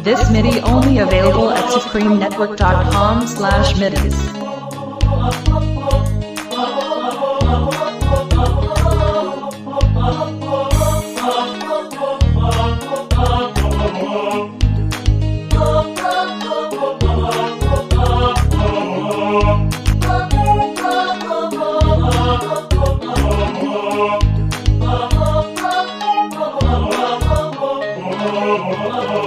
This MIDI only available at supremenetwork.com/midis.